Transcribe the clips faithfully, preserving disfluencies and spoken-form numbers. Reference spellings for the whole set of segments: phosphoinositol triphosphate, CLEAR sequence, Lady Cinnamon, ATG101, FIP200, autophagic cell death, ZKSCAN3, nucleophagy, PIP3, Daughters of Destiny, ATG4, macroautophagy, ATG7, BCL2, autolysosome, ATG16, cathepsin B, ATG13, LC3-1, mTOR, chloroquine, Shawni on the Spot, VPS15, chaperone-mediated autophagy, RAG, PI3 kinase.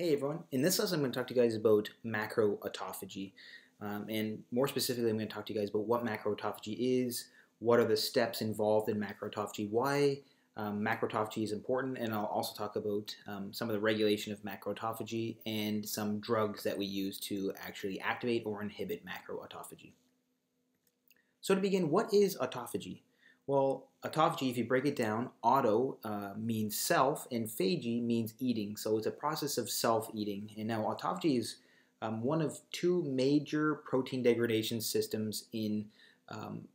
Hey everyone, in this lesson I'm going to talk to you guys about macroautophagy, um, and more specifically I'm going to talk to you guys about what macroautophagy is, what are the steps involved in macroautophagy, why um, macroautophagy is important, and I'll also talk about um, some of the regulation of macroautophagy and some drugs that we use to actually activate or inhibit macroautophagy. So to begin, what is autophagy? Well, autophagy, if you break it down, auto uh, means self, and phagy means eating. So it's a process of self-eating. And now autophagy is um, one of two major protein degradation systems in um,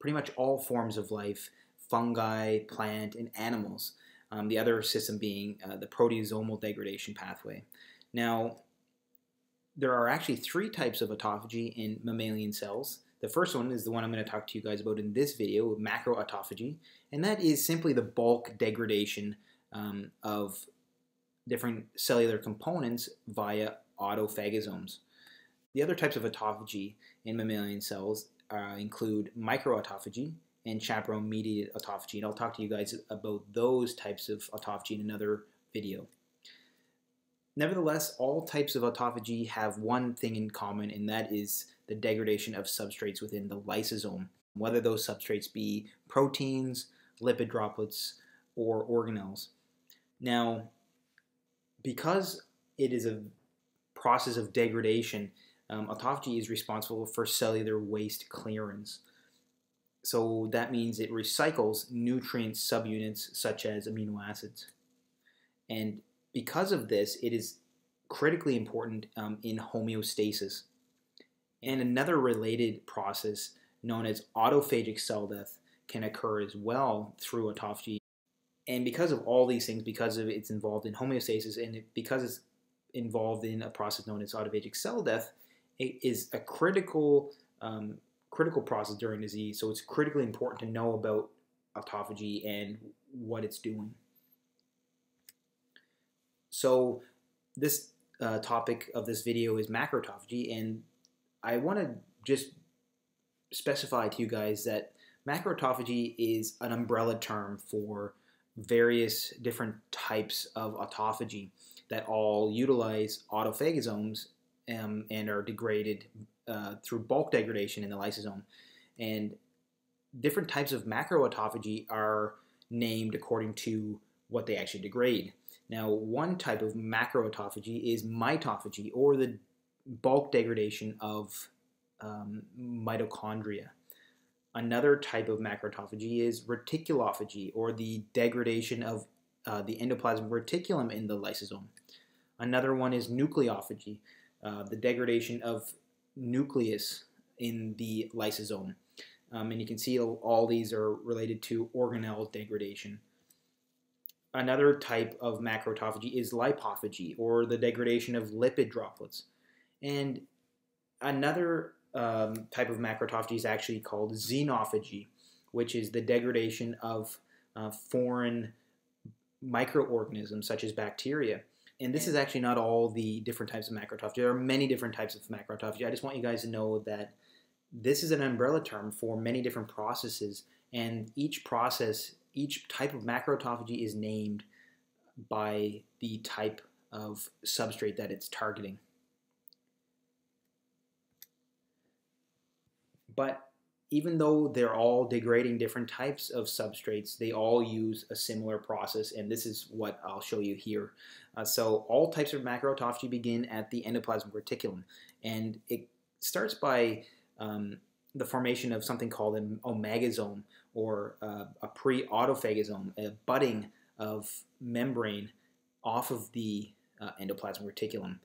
pretty much all forms of life, fungi, plant, and animals. Um, the other system being uh, the proteasomal degradation pathway. Now, there are actually three types of autophagy in mammalian cells. The first one is the one I'm going to talk to you guys about in this video, macroautophagy, and that is simply the bulk degradation um, of different cellular components via autophagosomes. The other types of autophagy in mammalian cells uh, include microautophagy and chaperone-mediated autophagy, and I'll talk to you guys about those types of autophagy in another video. Nevertheless, all types of autophagy have one thing in common, and that is the degradation of substrates within the lysosome, whether those substrates be proteins, lipid droplets, or organelles. Now, because it is a process of degradation, um, autophagy is responsible for cellular waste clearance. So that means it recycles nutrient subunits such as amino acids. And because of this, it is critically important um, in homeostasis. And another related process known as autophagic cell death can occur as well through autophagy. And because of all these things, because of it's involved in homeostasis, and because it's involved in a process known as autophagic cell death, it is a critical, um, critical process during disease. So it's critically important to know about autophagy and what it's doing. So this uh, topic of this video is macroautophagy, and I want to just specify to you guys that macroautophagy is an umbrella term for various different types of autophagy that all utilize autophagosomes um, and are degraded uh, through bulk degradation in the lysosome. And different types of macroautophagy are named according to what they actually degrade. Now, one type of macroautophagy is mitophagy, or the bulk degradation of um, mitochondria. Another type of macroautophagy is reticulophagy, or the degradation of uh, the endoplasmic reticulum in the lysosome. Another one is nucleophagy, uh, the degradation of nucleus in the lysosome. Um, and you can see all these are related to organelle degradation. Another type of macroautophagy is lipophagy, or the degradation of lipid droplets. And another um, type of macroautophagy is actually called xenophagy, which is the degradation of uh, foreign microorganisms such as bacteria. And this is actually not all the different types of macroautophagy. There are many different types of macroautophagy. I just want you guys to know that this is an umbrella term for many different processes, and each process, each type of macroautophagy is named by the type of substrate that it's targeting. But even though they're all degrading different types of substrates, they all use a similar process, and this is what I'll show you here. Uh, so all types of macroautophagy begin at the endoplasmic reticulum, and it starts by um, the formation of something called an omegasome, or uh, a pre-autophagosome, a budding of membrane off of the uh, endoplasmic reticulum.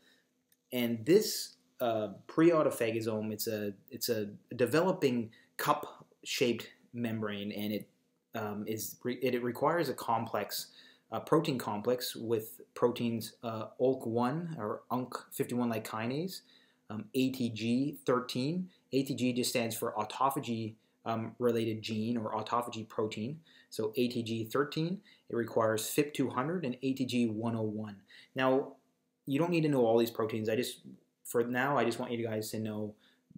And this uh, pre-autophagosome, it's a, it's a developing cup-shaped membrane, and it, um, is re it, it requires a complex, a protein complex with proteins uh, U L C one, or U N C fifty-one like kinase, um, A T G thirteen. A T G just stands for autophagy Um, related gene, or autophagy protein. So A T G thirteen, it requires F I P two hundred and A T G one oh one. Now, you don't need to know all these proteins. I just, for now, I just want you guys to know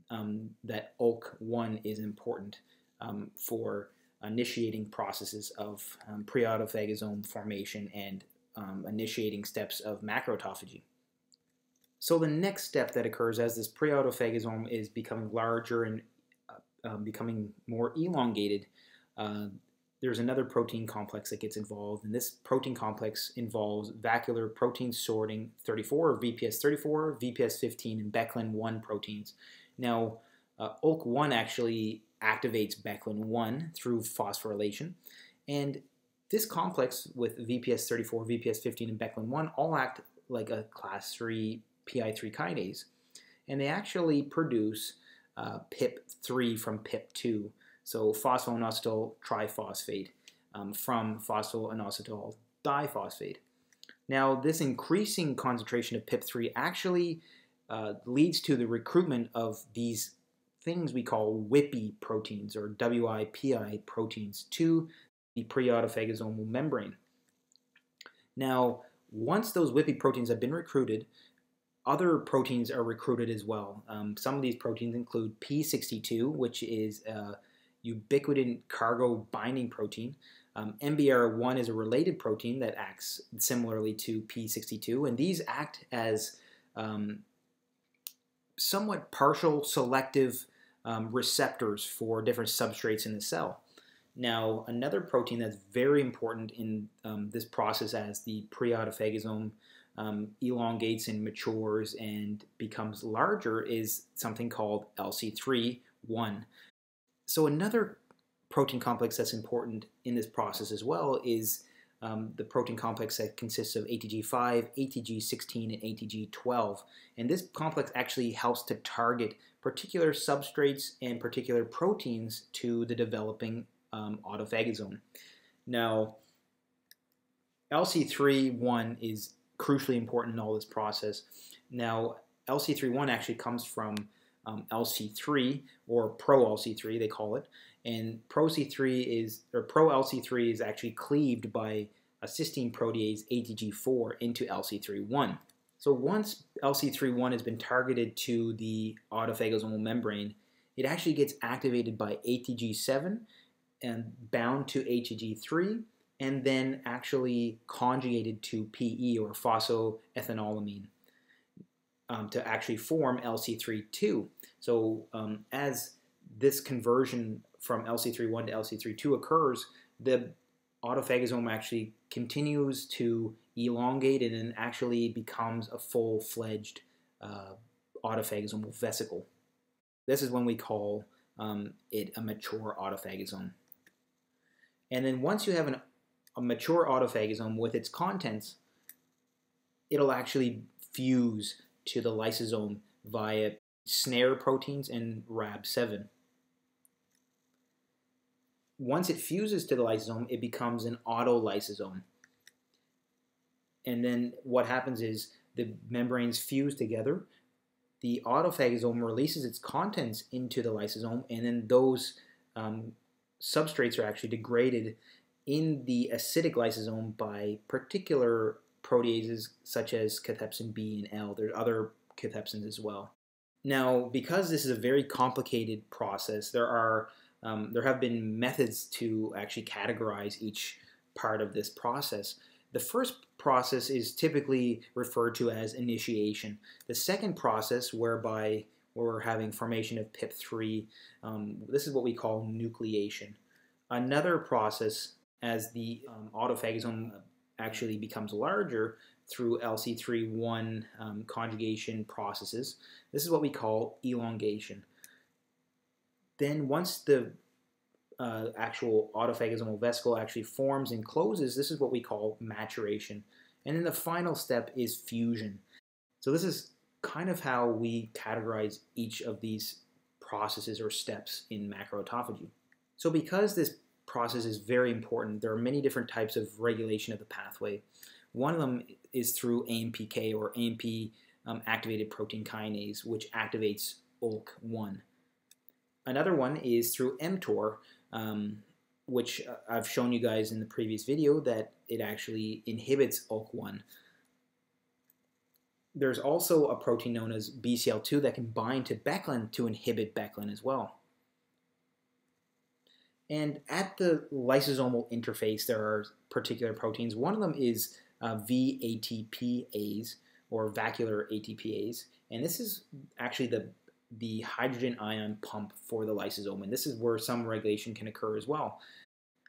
um, that U L C one is important um, for initiating processes of um, pre-autophagosome formation and um, initiating steps of macroautophagy. So the next step that occurs as this pre-autophagosome is becoming larger and uh, uh, becoming more elongated, uh, there's another protein complex that gets involved, and this protein complex involves vacuolar protein sorting thirty-four, or V P S thirty-four, V P S fifteen, and Beclin one proteins. Now, uh, O L K one actually activates Beclin one through phosphorylation, and this complex with V P S thirty-four, V P S fifteen, and Beclin one all act like a class three P I three kinase, and they actually produce uh, P I P three from P I P two, so phosphoinositol triphosphate um, from phosphoinositol diphosphate. Now, this increasing concentration of P I P three actually uh, leads to the recruitment of these things we call WIPI proteins, or W I P I proteins, to the pre-autophagosomal membrane. Now, once those WIPI proteins have been recruited, other proteins are recruited as well. Um, some of these proteins include P sixty-two, which is a ubiquitin cargo binding protein. Um, M B R one is a related protein that acts similarly to P sixty-two, and these act as um, somewhat partial selective um, receptors for different substrates in the cell. Now, another protein that's very important in um, this process as the pre-autophagosome Um, elongates and matures and becomes larger is something called L C three one. So another protein complex that's important in this process as well is um, the protein complex that consists of A T G five, A T G sixteen, and A T G twelve. And this complex actually helps to target particular substrates and particular proteins to the developing um, autophagosome. Now, L C three one is crucially important in all this process. Now, L C three one actually comes from um, L C three, or pro L C three they call it, and pro C three is or pro L C three is actually cleaved by a cysteine protease A T G four into L C three one. So once L C three one has been targeted to the autophagosomal membrane, it actually gets activated by A T G seven and bound to A T G three, and then actually conjugated to P E, or phosphoethanolamine, um, to actually form L C three two. So um, as this conversion from L C three one to L C three two occurs, the autophagosome actually continues to elongate and then actually becomes a full-fledged uh, autophagosomal vesicle. This is when we call um, it a mature autophagosome. And then once you have an a mature autophagosome with its contents, it'll actually fuse to the lysosome via snare proteins and R A B seven. Once it fuses to the lysosome, it becomes an autolysosome. And then what happens is the membranes fuse together, the autophagosome releases its contents into the lysosome, and then those um, substrates are actually degraded in the acidic lysosome by particular proteases such as cathepsin B and L. There are other cathepsins as well. Now, because this is a very complicated process, there are um, there have been methods to actually categorize each part of this process. The first process is typically referred to as initiation. The second process, whereby we're having formation of P I P three, um, this is what we call nucleation. Another process, as the um, autophagosome actually becomes larger through L C three one um, conjugation processes, this is what we call elongation. Then once the uh, actual autophagosomal vesicle actually forms and closes, this is what we call maturation. And then the final step is fusion. So this is kind of how we categorize each of these processes or steps in macroautophagy. So because this process is very important, there are many different types of regulation of the pathway. One of them is through A M P K, or A M P um, activated protein kinase, which activates O L K one. Another one is through mTOR, um, which I've shown you guys in the previous video that it actually inhibits O L K one. There's also a protein known as B C L two that can bind to Beclin to inhibit Beclin as well. And at the lysosomal interface, there are particular proteins. One of them is uh, V A T P ase or vacuolar A T P ase, and this is actually the the hydrogen ion pump for the lysosome, and this is where some regulation can occur as well.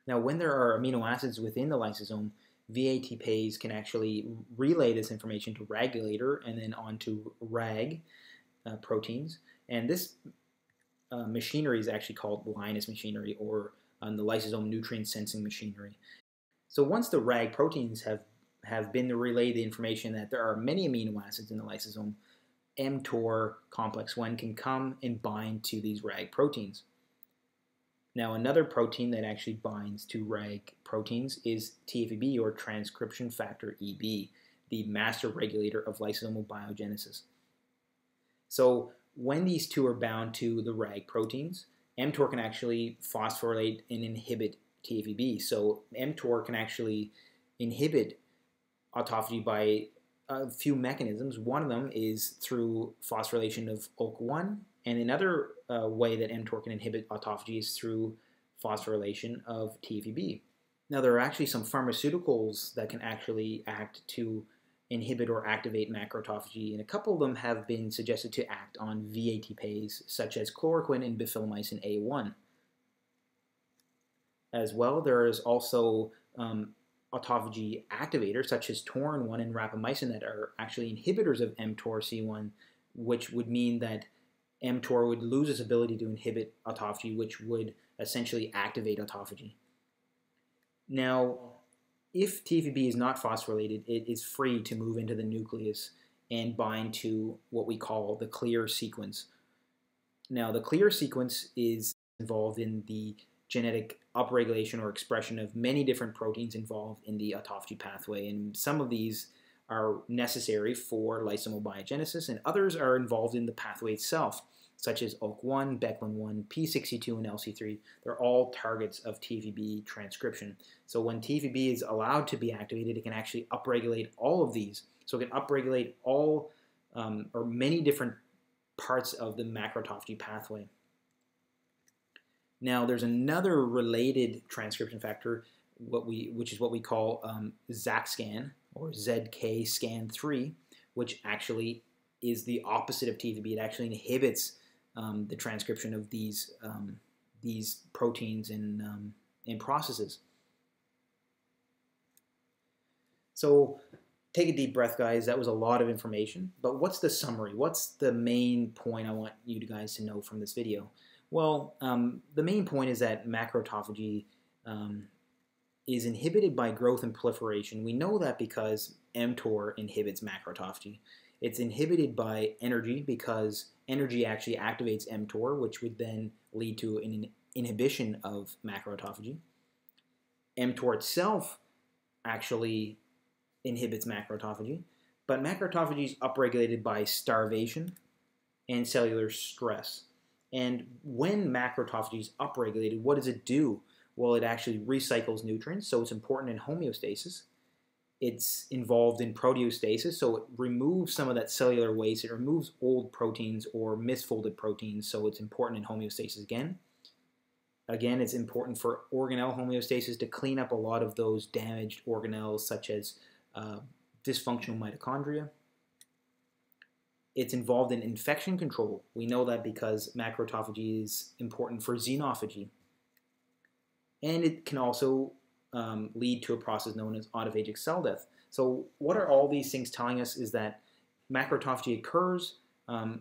Now, when there are amino acids within the lysosome, V A T P ase can actually relay this information to regulator and then onto RAG uh, proteins, and this uh, machinery is actually called Linus machinery, or um, the lysosome nutrient sensing machinery. So once the RAG proteins have have been to relay the information that there are many amino acids in the lysosome, mTOR complex one can come and bind to these RAG proteins. Now, another protein that actually binds to RAG proteins is T F E B, or transcription factor E B, the master regulator of lysosomal biogenesis. So when these two are bound to the RAG proteins, mTOR can actually phosphorylate and inhibit T F E B. So mTOR can actually inhibit autophagy by a few mechanisms. One of them is through phosphorylation of O L K one, and another uh, way that mTOR can inhibit autophagy is through phosphorylation of T F E B. Now, there are actually some pharmaceuticals that can actually act to inhibit or activate macroautophagy, and a couple of them have been suggested to act on V A T P ase, such as chloroquine and bifilmycin A one. As well, there is also um, autophagy activators such as torin one and rapamycin that are actually inhibitors of mTOR C one, which would mean that mTOR would lose its ability to inhibit autophagy, which would essentially activate autophagy. Now, if T F E B is not phosphorylated, it is free to move into the nucleus and bind to what we call the CLEAR sequence. Now, the CLEAR sequence is involved in the genetic upregulation or expression of many different proteins involved in the autophagy pathway, and some of these are necessary for lysosomal biogenesis, and others are involved in the pathway itself, such as O L K one, Beclin one, P sixty-two, and L C three. They're all targets of T F E B transcription. So when T F E B is allowed to be activated, it can actually upregulate all of these. So it can upregulate all um, or many different parts of the macroautophagy pathway. Now, there's another related transcription factor, what we, which is what we call um, Z A C scan, or Z K scan three, which actually is the opposite of T F E B. It actually inhibits um, the transcription of these, um, these proteins and, um, and processes. So take a deep breath, guys. That was a lot of information. But what's the summary? What's the main point I want you guys to know from this video? Well, um, the main point is that macroautophagy um, is inhibited by growth and proliferation. We know that because mTOR inhibits macroautophagy. It's inhibited by energy because energy actually activates mTOR, which would then lead to an inhibition of macroautophagy. mTOR itself actually inhibits macroautophagy, but macroautophagy is upregulated by starvation and cellular stress. And when macroautophagy is upregulated, what does it do? Well, it actually recycles nutrients, so it's important in homeostasis. It's involved in proteostasis, so it removes some of that cellular waste. It removes old proteins or misfolded proteins, so it's important in homeostasis again. Again, it's important for organelle homeostasis to clean up a lot of those damaged organelles, such as uh, dysfunctional mitochondria. It's involved in infection control. We know that because macroautophagy is important for xenophagy. And it can also um, lead to a process known as autophagic cell death. So what are all these things telling us is that macroautophagy occurs um,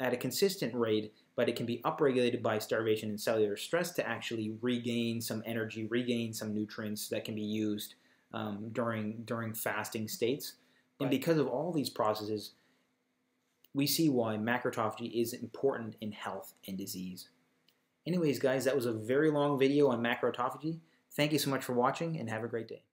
at a consistent rate, but it can be upregulated by starvation and cellular stress to actually regain some energy, regain some nutrients that can be used um, during, during fasting states. And because of all these processes, we see why macroautophagy is important in health and disease. Anyways, guys, that was a very long video on macroautophagy. Thank you so much for watching, and have a great day.